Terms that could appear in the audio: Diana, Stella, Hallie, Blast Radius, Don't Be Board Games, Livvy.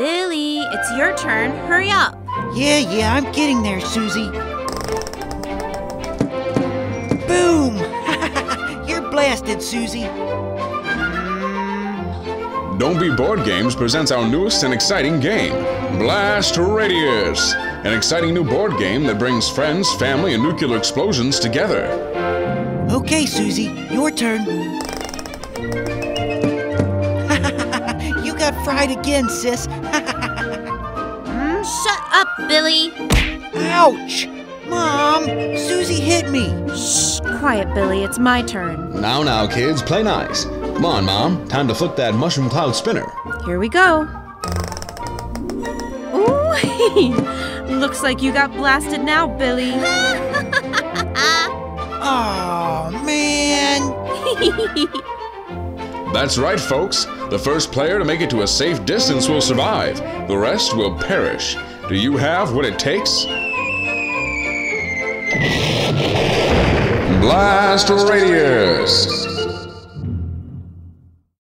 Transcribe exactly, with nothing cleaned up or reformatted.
Lily, it's your turn. Hurry up. Yeah, yeah, I'm getting there, Susie. Boom! You're blasted, Susie. Don't Be Board Games presents our newest and exciting game, Blast Radius, an exciting new board game that brings friends, family, and nuclear explosions together. Okay, Susie, your turn. You got fried again, sis. mm, shut up, Billy. Ouch! Mom, Susie hit me. Shh, quiet, Billy. It's my turn. Now, now, kids, play nice. Come on, Mom. Time to flip that mushroom cloud spinner. Here we go. Ooh, looks like you got blasted now, Billy. Oh, man. That's right, folks. The first player to make it to a safe distance will survive. The rest will perish. Do you have what it takes? Blast Radius.